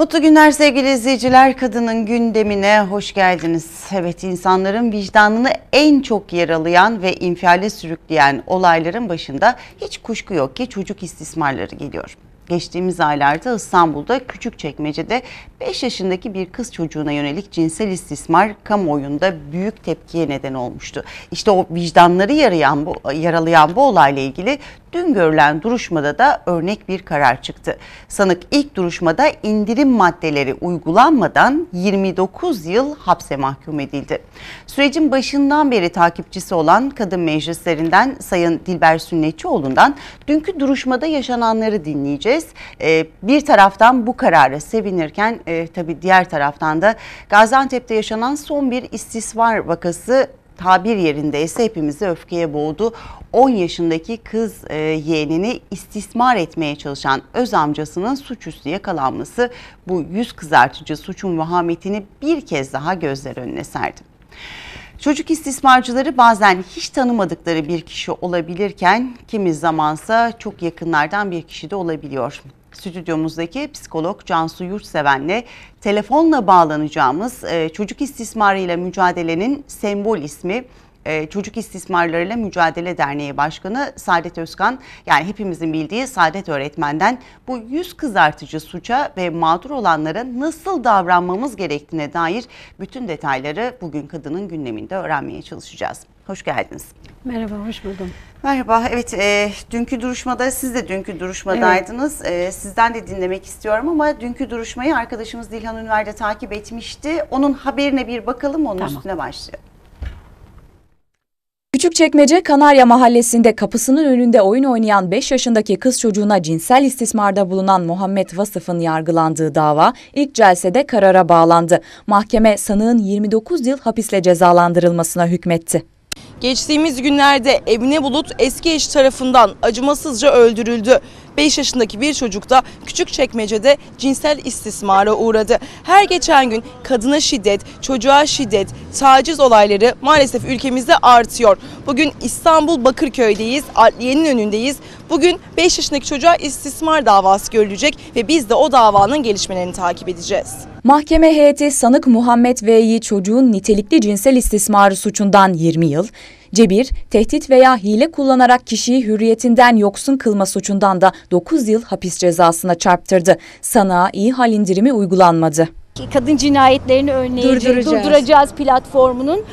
Mutlu günler sevgili izleyiciler. Kadının gündemine hoş geldiniz. Evet, insanların vicdanını en çok yaralayan ve infiale sürükleyen olayların başında hiç kuşku yok ki çocuk istismarları geliyor. Geçtiğimiz aylarda İstanbul'da Küçükçekmece'de 5 yaşındaki bir kız çocuğuna yönelik cinsel istismar kamuoyunda büyük tepkiye neden olmuştu. İşte o vicdanları yaralayan bu olayla ilgili dün görülen duruşmada da örnek bir karar çıktı. Sanık ilk duruşmada indirim maddeleri uygulanmadan 29 yıl hapse mahkum edildi. Sürecin başından beri takipçisi olan kadın meclislerinden Sayın Dilber Sünnetçioğlu'ndan dünkü duruşmada yaşananları dinleyeceğiz. Bir taraftan bu karara sevinirken tabii diğer taraftan da Gaziantep'te yaşanan son bir istismar vakası tabir yerinde ise hepimizi öfkeye boğdu. 10 yaşındaki kız yeğenini istismar etmeye çalışan öz amcasının suçüstü yakalanması bu yüz kızartıcı suçun vahametini bir kez daha gözler önüne serdi. Çocuk istismarcıları bazen hiç tanımadıkları bir kişi olabilirken kimi zamansa çok yakınlardan bir kişi de olabiliyor. Stüdyomuzdaki psikolog Cansu Yurtseven'le telefonla bağlanacağımız çocuk istismarıyla mücadelenin sembol ismi Çocuk İstismarlarıyla Mücadele Derneği Başkanı Saadet Özkan, yani hepimizin bildiği Saadet öğretmenden bu yüz kızartıcı suça ve mağdur olanlara nasıl davranmamız gerektiğine dair bütün detayları bugün kadının gündeminde öğrenmeye çalışacağız. Hoş geldiniz. Merhaba, hoş buldum. Merhaba, evet dünkü duruşmada, siz de dünkü duruşmadaydınız. Evet. Sizden de dinlemek istiyorum ama dünkü duruşmayı arkadaşımız Dilhan Ünver de takip etmişti. Onun haberine bir bakalım, onun üstüne başlayalım. Küçükçekmece Kanarya Mahallesi'nde kapısının önünde oyun oynayan 5 yaşındaki kız çocuğuna cinsel istismarda bulunan Muhammed Vasıf'ın yargılandığı dava ilk celsede karara bağlandı. Mahkeme sanığın 29 yıl hapisle cezalandırılmasına hükmetti. Geçtiğimiz günlerde Emine Bulut eski eşi tarafından acımasızca öldürüldü. 5 yaşındaki bir çocuk da Küçükçekmece'de cinsel istismara uğradı. Her geçen gün kadına şiddet, çocuğa şiddet, taciz olayları maalesef ülkemizde artıyor. Bugün İstanbul Bakırköy'deyiz, adliyenin önündeyiz. Bugün 5 yaşındaki çocuğa istismar davası görülecek ve biz de o davanın gelişmelerini takip edeceğiz. Mahkeme heyeti sanık Muhammed V'yi çocuğun nitelikli cinsel istismarı suçundan 20 yıl, cebir, tehdit veya hile kullanarak kişiyi hürriyetinden yoksun kılma suçundan da 9 yıl hapis cezasına çarptırdı. Sanığa iyi hal indirimi uygulanmadı. Kadın cinayetlerini önleyeceğiz, durduracağız platformunun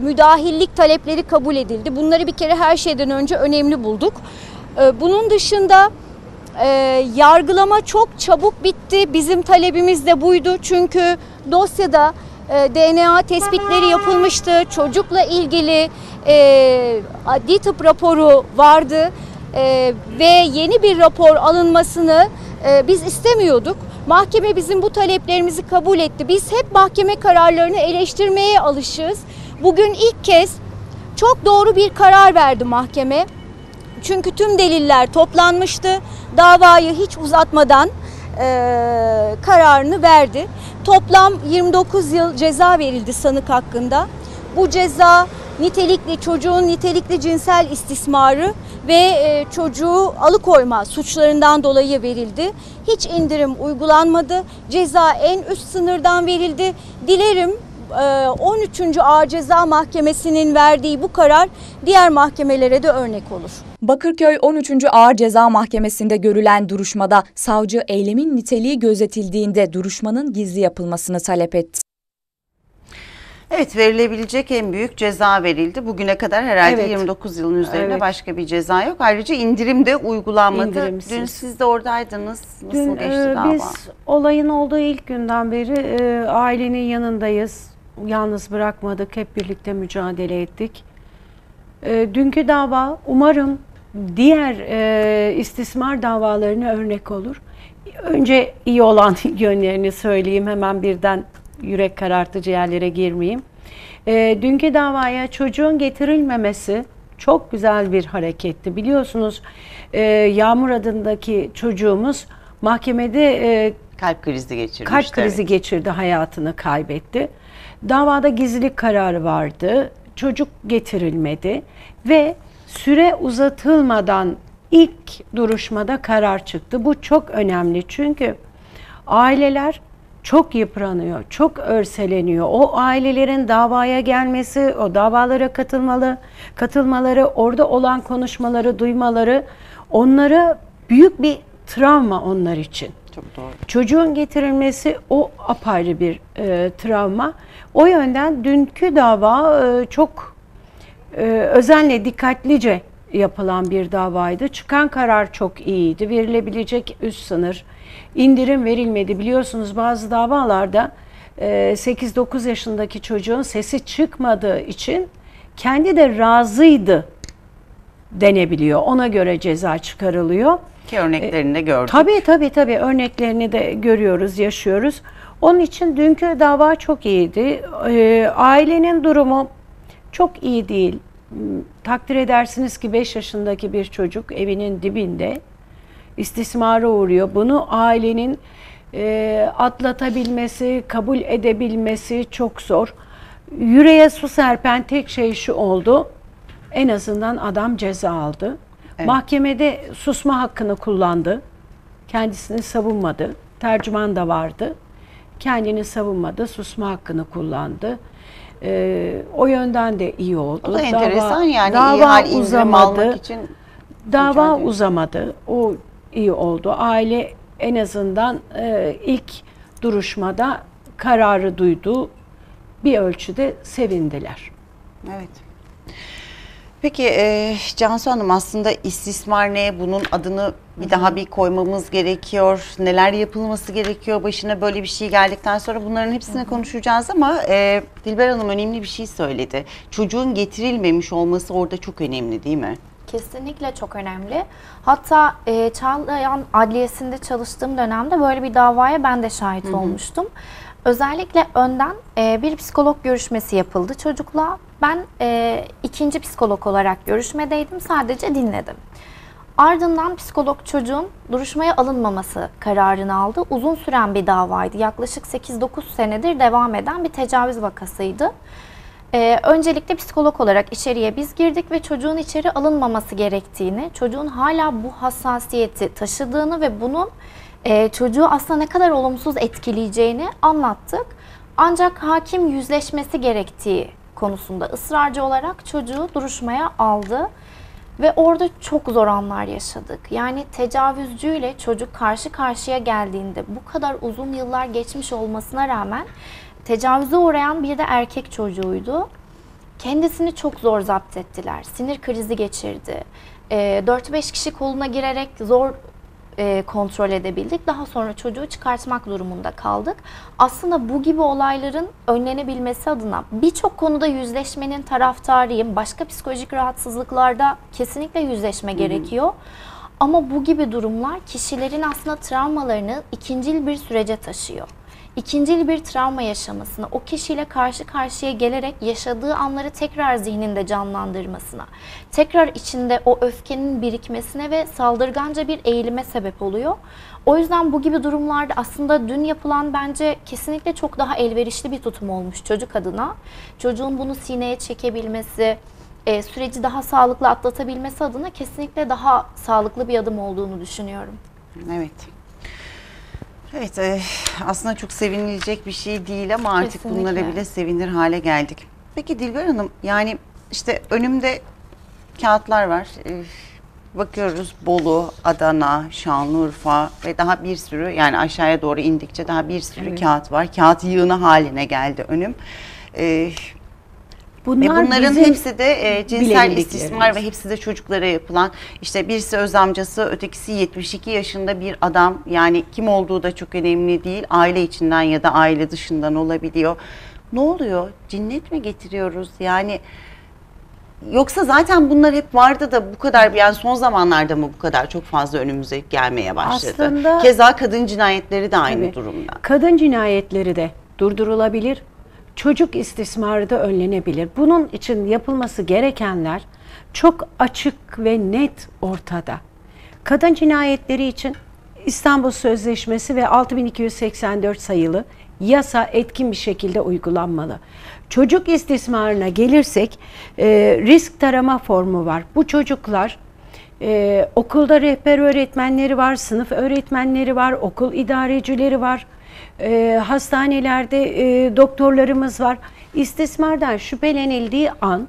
müdahillik talepleri kabul edildi. Bunları bir kere her şeyden önce önemli bulduk. Bunun dışında yargılama çok çabuk bitti. Bizim talebimiz de buydu. Çünkü dosyada DNA tespitleri yapılmıştı. Çocukla ilgili adli tıp raporu vardı ve yeni bir rapor alınmasını biz istemiyorduk. Mahkeme bizim bu taleplerimizi kabul etti. Biz hep mahkeme kararlarını eleştirmeye alışığız. Bugün ilk kez çok doğru bir karar verdi mahkeme. Çünkü tüm deliller toplanmıştı. Davayı hiç uzatmadan kararını verdi. Toplam 29 yıl ceza verildi sanık hakkında. Bu ceza çocuğun nitelikli cinsel istismarı ve çocuğu alıkoyma suçlarından dolayı verildi. Hiç indirim uygulanmadı. Ceza en üst sınırdan verildi. Dilerim 13. Ağır Ceza Mahkemesi'nin verdiği bu karar diğer mahkemelere de örnek olur. Bakırköy 13. Ağır Ceza Mahkemesi'nde görülen duruşmada savcı eylemin niteliği gözetildiğinde duruşmanın gizli yapılmasını talep etti. Evet, verilebilecek en büyük ceza verildi. Bugüne kadar herhalde 29 yılın üzerine başka bir ceza yok. Ayrıca indirim de uygulanmadı. Dün siz de oradaydınız. Nasıl geçti dava? Biz olayın olduğu ilk günden beri ailenin yanındayız. Yalnız bırakmadık. Hep birlikte mücadele ettik. Dünkü dava umarım diğer istismar davalarına örnek olur. Önce iyi olan yönlerini söyleyeyim. Hemen birden yürek karartıcı yerlere girmeyeyim. Dünkü davaya çocuğun getirilmemesi çok güzel bir hareketti. Biliyorsunuz Yağmur adındaki çocuğumuz mahkemede kalp krizi geçirdi, hayatını kaybetti. Davada gizlilik kararı vardı. Çocuk getirilmedi ve süre uzatılmadan ilk duruşmada karar çıktı. Bu çok önemli çünkü aileler çok yıpranıyor, çok örseleniyor. O ailelerin davaya gelmesi, o davalara katılmaları, orada olan konuşmaları, duymaları onlara büyük bir travma onlar için. Çok doğru. Çocuğun getirilmesi o apayrı bir travma. O yönden dünkü dava çok özenle, dikkatlice yapılan bir davaydı. Çıkan karar çok iyiydi. Verilebilecek üst sınır, indirim verilmedi. Biliyorsunuz bazı davalarda 8-9 yaşındaki çocuğun sesi çıkmadığı için kendi de razıydı denebiliyor. Ona göre ceza çıkarılıyor. Ki örneklerini de gördük. Tabii. Örneklerini de görüyoruz, yaşıyoruz. Onun için dünkü dava çok iyiydi. Ailenin durumu çok iyi değil. Takdir edersiniz ki 5 yaşındaki bir çocuk evinin dibinde istismara uğruyor. Bunu ailenin atlatabilmesi, kabul edebilmesi çok zor. Yüreğe su serpen tek şey şu oldu. En azından adam ceza aldı. Evet. Mahkemede susma hakkını kullandı. Kendisini savunmadı. Tercüman da vardı. Kendini savunmadı. Susma hakkını kullandı. O yönden de iyi oldu. O da enteresan yani. Dava uzamadı. Dava uzamadı. O iyi oldu. Aile en azından ilk duruşmada kararı duydu. Bir ölçüde sevindiler. Evet. Peki Cansu Hanım, aslında istismar ne? Bunun adını bir daha bir koymamız gerekiyor. Neler yapılması gerekiyor başına böyle bir şey geldikten sonra, bunların hepsini konuşacağız ama Dilber Hanım önemli bir şey söyledi. Çocuğun getirilmemiş olması orada çok önemli değil mi? Kesinlikle çok önemli. Hatta Çağlayan Adliyesi'nde çalıştığım dönemde böyle bir davaya ben de şahit olmuştum. Özellikle önden bir psikolog görüşmesi yapıldı çocukla. Ben ikinci psikolog olarak görüşmedeydim, sadece dinledim. Ardından psikolog çocuğun duruşmaya alınmaması kararını aldı. Uzun süren bir davaydı. Yaklaşık 8-9 senedir devam eden bir tecavüz vakasıydı. Öncelikle psikolog olarak içeriye biz girdik ve çocuğun içeri alınmaması gerektiğini, çocuğun hala bu hassasiyeti taşıdığını ve bunun çocuğu aslında ne kadar olumsuz etkileyeceğini anlattık. Ancak hakim yüzleşmesi gerektiği konusunda ısrarcı olarak çocuğu duruşmaya aldı ve orada çok zor anlar yaşadık. Yani tecavüzcüyle çocuk karşı karşıya geldiğinde, bu kadar uzun yıllar geçmiş olmasına rağmen tecavüze uğrayan bir de erkek çocuğuydu. Kendisini çok zor zapt ettiler. Sinir krizi geçirdi. 4-5 kişi koluna girerek zor kontrol edebildik. Daha sonra çocuğu çıkartmak durumunda kaldık. Aslında bu gibi olayların önlenebilmesi adına birçok konuda yüzleşmenin taraftarıyım. Başka psikolojik rahatsızlıklarda kesinlikle yüzleşme gerekiyor. Ama bu gibi durumlar kişilerin aslında travmalarını ikincil bir sürece taşıyor. İkincil bir travma yaşamasına, o kişiyle karşı karşıya gelerek yaşadığı anları tekrar zihninde canlandırmasına, tekrar içinde o öfkenin birikmesine ve saldırganca bir eğilime sebep oluyor. O yüzden bu gibi durumlarda aslında dün yapılan bence kesinlikle çok daha elverişli bir tutum olmuş çocuk adına. Çocuğun bunu sineye çekebilmesi, süreci daha sağlıklı atlatabilmesi adına kesinlikle daha sağlıklı bir adım olduğunu düşünüyorum. Evet. Evet, aslında çok sevinilecek bir şey değil ama artık kesinlikle bunlara bile sevinir hale geldik. Peki Dilber Hanım, yani işte önümde kağıtlar var. Bakıyoruz Bolu, Adana, Şanlıurfa ve daha bir sürü, yani aşağıya doğru indikçe daha bir sürü kağıt var. Kağıt yığını haline geldi önüm. Bunların hepsi de cinsel istismar ve hepsi de çocuklara yapılan, işte birisi öz amcası, ötekisi 72 yaşında bir adam, yani kim olduğu da çok önemli değil, aile içinden ya da aile dışından olabiliyor. Ne oluyor? Cinnet mi getiriyoruz yani? Yoksa zaten bunlar hep vardı da bu kadar, yani son zamanlarda mı bu kadar çok fazla önümüze gelmeye başladı? Aslında, keza kadın cinayetleri de aynı durumda. Kadın cinayetleri de durdurulabilir. Çocuk istismarı da önlenebilir. Bunun için yapılması gerekenler çok açık ve net ortada. Kadın cinayetleri için İstanbul Sözleşmesi ve 6284 sayılı yasa etkin bir şekilde uygulanmalı. Çocuk istismarına gelirsek risk tarama formu var. Bu çocuklar Okulda rehber öğretmenleri var, sınıf öğretmenleri var, okul idarecileri var, hastanelerde doktorlarımız var. İstismardan şüphelenildiği an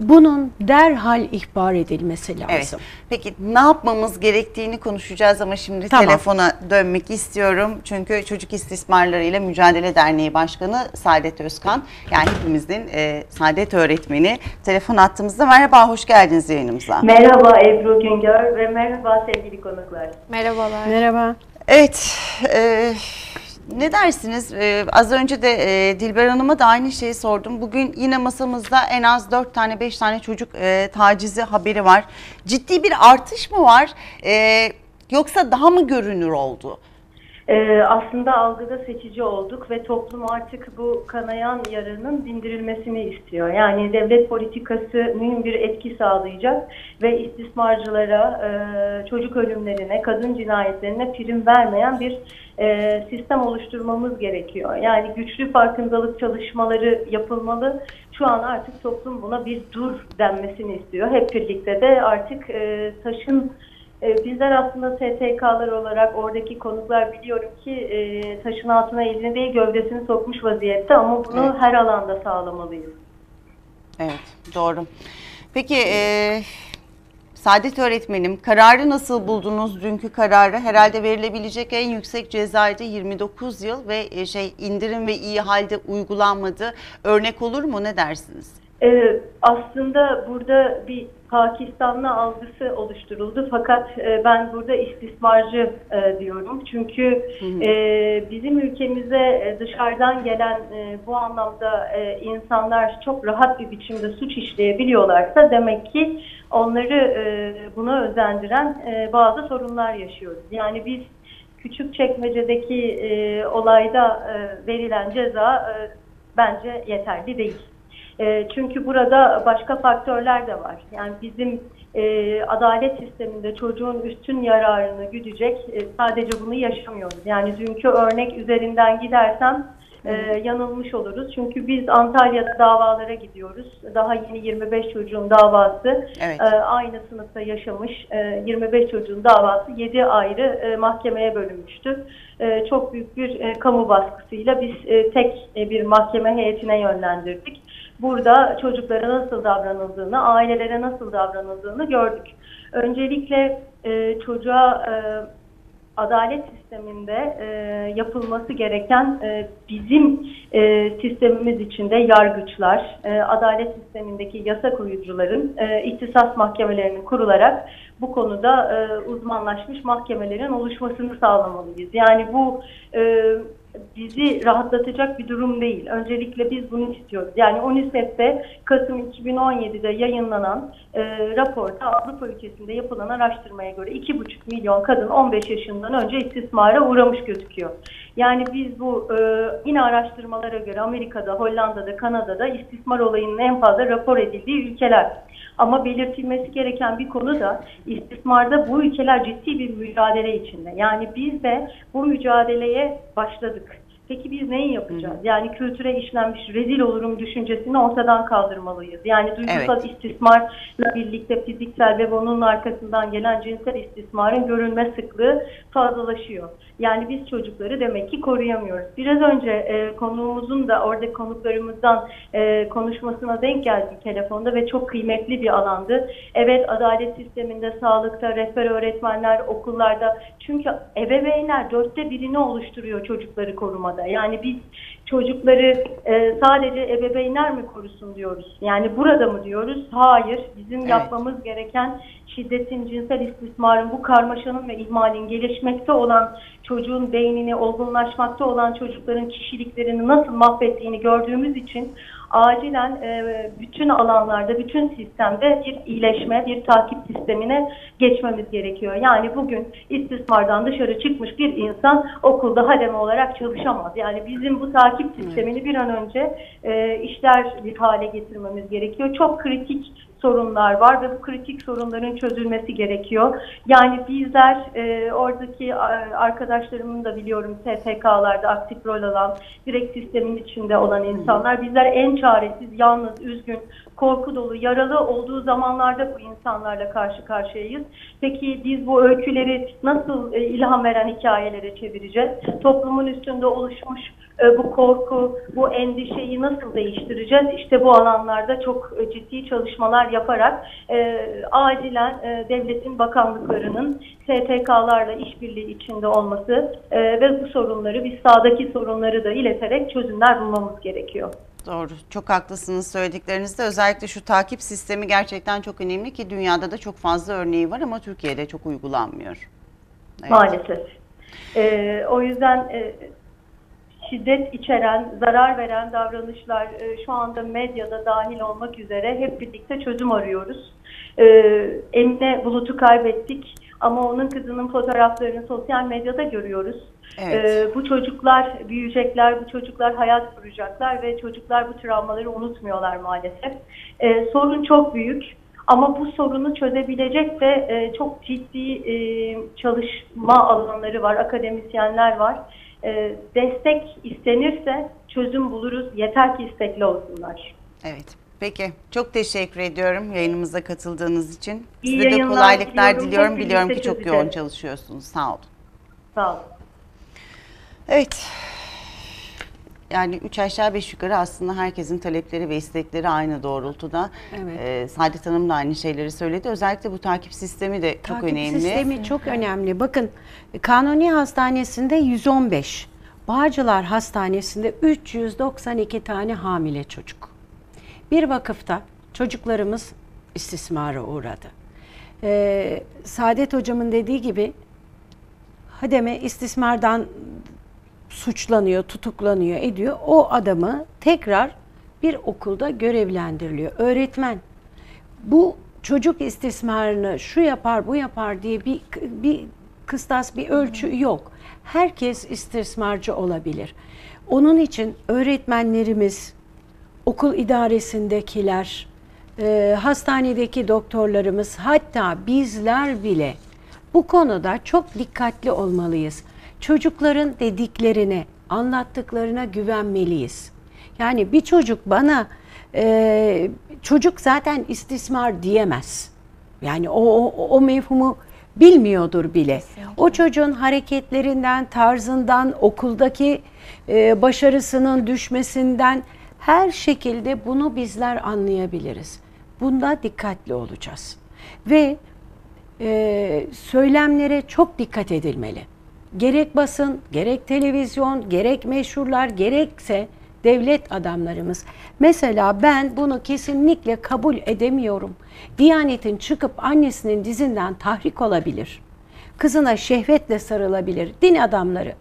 bunun derhal ihbar edilmesi lazım. Evet. Peki ne yapmamız gerektiğini konuşacağız ama şimdi telefona dönmek istiyorum. Çünkü Çocuk İstismarlarıyla Mücadele Derneği Başkanı Saadet Özkan, yani hepimizin Saadet öğretmeni, telefon attığımızda. Merhaba, hoş geldiniz yayınımıza. Merhaba Ebru Güngör ve merhaba sevgili konuklar. Merhabalar. Merhaba. Evet. Ne dersiniz? Az önce de Dilber Hanım'a da aynı şeyi sordum. Bugün yine masamızda en az 4 tane 5 tane çocuk tacizi haberi var. Ciddi bir artış mı var? Yoksa daha mı görünür oldu? Aslında algıda seçici olduk ve toplum artık bu kanayan yaranın dindirilmesini istiyor. Yani devlet politikası mühim bir etki sağlayacak ve istismarcılara, çocuk ölümlerine, kadın cinayetlerine prim vermeyen bir sistem oluşturmamız gerekiyor. Yani güçlü farkındalık çalışmaları yapılmalı. Şu an artık toplum buna bir dur denmesini istiyor. Hep birlikte de artık taşın... Bizler aslında STK'lar olarak, oradaki konuklar, biliyorum ki taşın altına elini değil gövdesini sokmuş vaziyette, ama bunu evet, her alanda sağlamalıyız. Evet, doğru. Peki Saadet öğretmenim, kararı nasıl buldunuz, dünkü kararı? Herhalde verilebilecek en yüksek cezaydı, 29 yıl ve indirim ve iyi halde uygulanmadı. Örnek olur mu, ne dersiniz? Aslında burada bir Pakistanlı algısı oluşturuldu, fakat ben burada istismarcı diyorum. Çünkü bizim ülkemize dışarıdan gelen bu anlamda insanlar çok rahat bir biçimde suç işleyebiliyorlarsa, demek ki onları buna özendiren bazı sorunlar yaşıyoruz. Yani biz Küçükçekmece'deki olayda verilen ceza bence yeterli değil. Çünkü burada başka faktörler de var. Yani bizim adalet sisteminde çocuğun üstün yararını güdecek, sadece bunu yaşamıyoruz. Yani dünkü örnek üzerinden gidersem yanılmış oluruz. Çünkü biz Antalya'da davalara gidiyoruz. Daha yeni 25 çocuğun davası, evet, aynı sınıfta yaşamış 25 çocuğun davası 7 ayrı mahkemeye bölünmüştü. Çok büyük bir kamu baskısıyla biz tek bir mahkeme heyetine yönlendirdik. Burada çocuklara nasıl davranıldığını, ailelere nasıl davranıldığını gördük. Öncelikle çocuğa adalet sisteminde yapılması gereken bizim sistemimiz içinde yargıçlar, adalet sistemindeki yasa koyucuların, ihtisas mahkemelerinin kurularak bu konuda uzmanlaşmış mahkemelerin oluşmasını sağlamalıyız. Yani bu bizi rahatlatacak bir durum değil. Öncelikle biz bunu istiyoruz. Yani UNICEF'te Kasım 2017'de yayınlanan raporda Avrupa ülkesinde yapılan araştırmaya göre 2,5 milyon kadın 15 yaşından önce istismara uğramış gözüküyor. Yani biz bu yine araştırmalara göre Amerika'da, Hollanda'da, Kanada'da istismar olayının en fazla rapor edildiği ülkeler. Ama belirtilmesi gereken bir konu da istismarda bu ülkeler ciddi bir mücadele içinde. Yani biz de bu mücadeleye başladık. Peki biz neyi yapacağız? Yani kültüre işlenmiş rezil olurum düşüncesini ortadan kaldırmalıyız. Yani duygusal istismarla birlikte fiziksel ve bunun arkasından gelen cinsel istismarın görünme sıklığı fazlalaşıyor. Yani biz çocukları demek ki koruyamıyoruz. Biraz önce konuğumuzun da orada konuklarımızdan konuşmasına denk geldi telefonda ve çok kıymetli bir alandı. Evet, adalet sisteminde, sağlıkta, rehber öğretmenler, okullarda. Çünkü ebeveynler 1/4'ünü oluşturuyor çocukları korumada. Yani biz çocukları sadece ebeveynler mi korusun diyoruz? Yani burada mı diyoruz? Hayır. Bizim yapmamız gereken şiddetin, cinsel istismarın, bu karmaşanın ve ihmalin, gelişmekte olan çocuğun beynini, olgunlaşmakta olan çocukların kişiliklerini nasıl mahvettiğini gördüğümüz için acilen bütün alanlarda, bütün sistemde bir iyileşme, bir takip sistemine geçmemiz gerekiyor. Yani bugün istismardan dışarı çıkmış bir insan okulda hademe olarak çalışamaz. Yani bizim bu takip sistemini bir an önce işler bir hale getirmemiz gerekiyor. Çok kritik sorunlar var ve bu kritik sorunların çözülmesi gerekiyor. Yani bizler oradaki arkadaşlarımın da, biliyorum, STK'larda aktif rol alan, direkt sistemin içinde olan insanlar, bizler en çaresiz, yalnız, üzgün, korku dolu, yaralı olduğu zamanlarda bu insanlarla karşı karşıyayız. Peki biz bu öyküleri nasıl ilham veren hikayelere çevireceğiz? Toplumun üstünde oluşmuş bu korku, bu endişeyi nasıl değiştireceğiz? İşte bu alanlarda çok ciddi çalışmalar yaparak acilen devletin, bakanlıklarının STK'larla işbirliği içinde olması ve bu sorunları, biz sahadaki sorunları da ileterek çözümler bulmamız gerekiyor. Doğru, çok haklısınız söylediklerinizde. Özellikle şu takip sistemi gerçekten çok önemli ki dünyada da çok fazla örneği var ama Türkiye'de çok uygulanmıyor. Evet. Maalesef. O yüzden şiddet içeren, zarar veren davranışlar şu anda medyada dahil olmak üzere hep birlikte çözüm arıyoruz. Emine Bulut'u kaybettik ama onun kızının fotoğraflarını sosyal medyada görüyoruz. Evet. Bu çocuklar büyüyecekler, bu çocuklar hayat kuracaklar ve çocuklar bu travmaları unutmuyorlar maalesef. Sorun çok büyük ama bu sorunu çözebilecek de çok ciddi çalışma alanları var, akademisyenler var. Destek istenirse çözüm buluruz, yeter ki istekli olsunlar. Evet. Peki, çok teşekkür ediyorum yayınımıza katıldığınız için. Size de kolaylıklar diliyorum. Biliyorum ki çok yoğun çalışıyorsunuz. Sağ olun. Sağ olun. Evet. Yani 3 aşağı 5 yukarı aslında herkesin talepleri ve istekleri aynı doğrultuda. Evet. Saadet Hanım da aynı şeyleri söyledi. Özellikle bu takip sistemi de çok önemli. Takip sistemi çok önemli. Bakın, Kanuni Hastanesi'nde 115, Bağcılar Hastanesi'nde 392 tane hamile çocuk. Bir vakıfta çocuklarımız istismara uğradı. Saadet Hocam'ın dediği gibi hademe istismardan suçlanıyor, tutuklanıyor, ediyor. O adamı tekrar bir okulda görevlendiriliyor. Öğretmen bu çocuk istismarını şu yapar, bu yapar diye bir kıstas, bir ölçü yok. Herkes istismarcı olabilir. Onun için öğretmenlerimiz, okul idaresindekiler, hastanedeki doktorlarımız, hatta bizler bile bu konuda çok dikkatli olmalıyız. Çocukların dediklerine, anlattıklarına güvenmeliyiz. Yani bir çocuk bana, çocuk zaten istismar diyemez. Yani o mefhumu bilmiyordur bile. O çocuğun hareketlerinden, tarzından, okuldaki başarısının düşmesinden... Her şekilde bunu bizler anlayabiliriz. Bunda dikkatli olacağız. Ve söylemlere çok dikkat edilmeli. Gerek basın, gerek televizyon, gerek meşhurlar, gerekse devlet adamlarımız. Mesela ben bunu kesinlikle kabul edemiyorum. Diyanetin çıkıp annesinin dizinden tahrik olabilir. Kızına şehvetle sarılabilir. Din adamları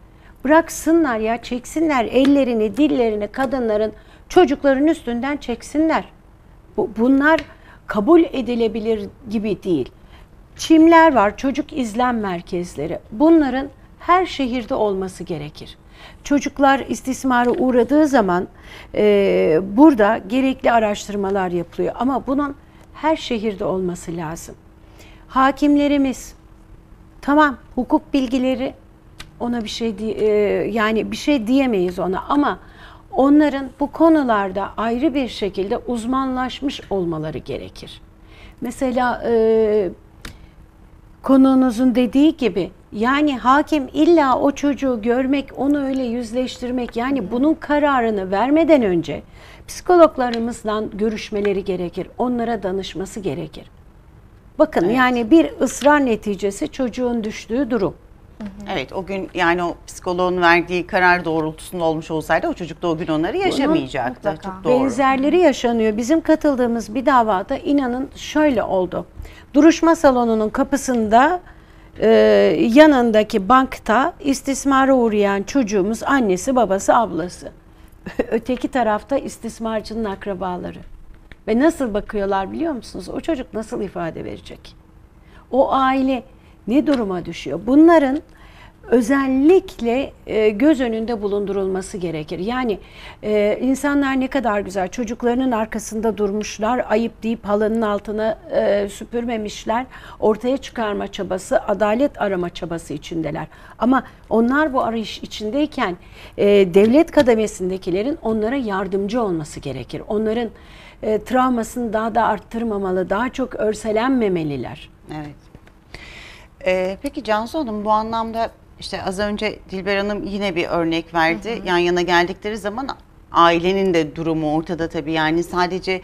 bıraksınlar ya, çeksinler ellerini, dillerini kadınların, çocukların üstünden çeksinler. Bunlar kabul edilebilir gibi değil. Çimler var, çocuk izlem merkezleri. Bunların her şehirde olması gerekir. Çocuklar istismara uğradığı zaman burada gerekli araştırmalar yapılıyor. Ama bunun her şehirde olması lazım. Hakimlerimiz, tamam hukuk bilgileri, ona bir şey yani bir şey diyemeyiz ona ama onların bu konularda ayrı bir şekilde uzmanlaşmış olmaları gerekir. Mesela konuğunuzun dediği gibi, yani hakim illa o çocuğu görmek, onu öyle yüzleştirmek, yani bunun kararını vermeden önce psikologlarımızla görüşmeleri gerekir. Onlara danışması gerekir. Bakın, evet, yani bir ısrar neticesi çocuğun düştüğü durum. Evet, o gün yani o psikoloğun verdiği karar doğrultusunda olmuş olsaydı o çocuk da o gün onları yaşamayacaktı. Çok doğru. Benzerleri yaşanıyor. Bizim katıldığımız bir davada inanın şöyle oldu. Duruşma salonunun kapısında yanındaki bankta istismara uğrayan çocuğumuz annesi, babası, ablası. Öteki tarafta istismarcının akrabaları. Ve nasıl bakıyorlar biliyor musunuz? O çocuk nasıl ifade verecek? O aile ne duruma düşüyor? Bunların özellikle göz önünde bulundurulması gerekir. Yani insanlar ne kadar güzel çocuklarının arkasında durmuşlar, ayıp deyip halının altına süpürmemişler, ortaya çıkarma çabası, adalet arama çabası içindeler. Ama onlar bu arayış içindeyken devlet kademesindekilerin onlara yardımcı olması gerekir. Onların travmasını daha da arttırmamalı, daha çok örselenmemeliler. Evet. Peki Cansu Hanım, bu anlamda işte az önce Dilber Hanım yine bir örnek verdi. Hı hı. Yan yana geldikleri zaman ailenin de durumu ortada tabii. Yani sadece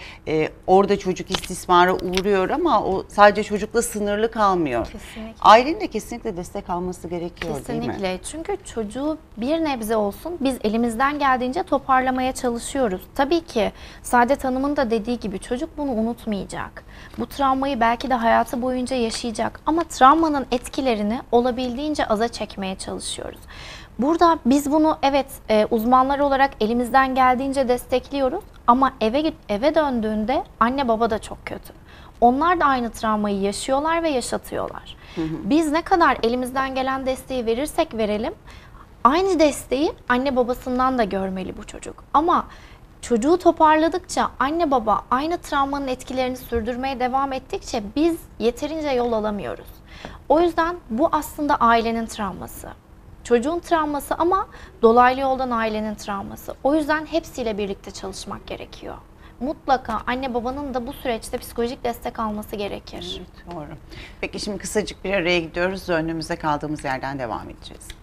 orada çocuk istismara uğruyor ama o sadece çocukla sınırlı kalmıyor. Kesinlikle. Ailenin de kesinlikle destek alması gerekiyor, kesinlikle, değil mi? Kesinlikle. Çünkü çocuğu bir nebze olsun biz elimizden geldiğince toparlamaya çalışıyoruz. Tabii ki Saadet Hanım'ın da dediği gibi çocuk bunu unutmayacak. Bu travmayı belki de hayatı boyunca yaşayacak ama travmanın etkilerini olabildiğince aza çekmeye çalışıyoruz. Burada biz bunu evet uzmanlar olarak elimizden geldiğince destekliyoruz ama eve döndüğünde anne baba da çok kötü. Onlar da aynı travmayı yaşıyorlar ve yaşatıyorlar. Hı hı. Biz ne kadar elimizden gelen desteği verirsek verelim aynı desteği anne babasından da görmeli bu çocuk. Ama çocuğu toparladıkça anne baba aynı travmanın etkilerini sürdürmeye devam ettikçe biz yeterince yol alamıyoruz. O yüzden bu aslında ailenin travması. Çocuğun travması ama dolaylı yoldan ailenin travması. O yüzden hepsiyle birlikte çalışmak gerekiyor. Mutlaka anne babanın da bu süreçte psikolojik destek alması gerekir. Evet, doğru. Peki şimdi kısacık bir araya gidiyoruz. Önümüzde kaldığımız yerden devam edeceğiz.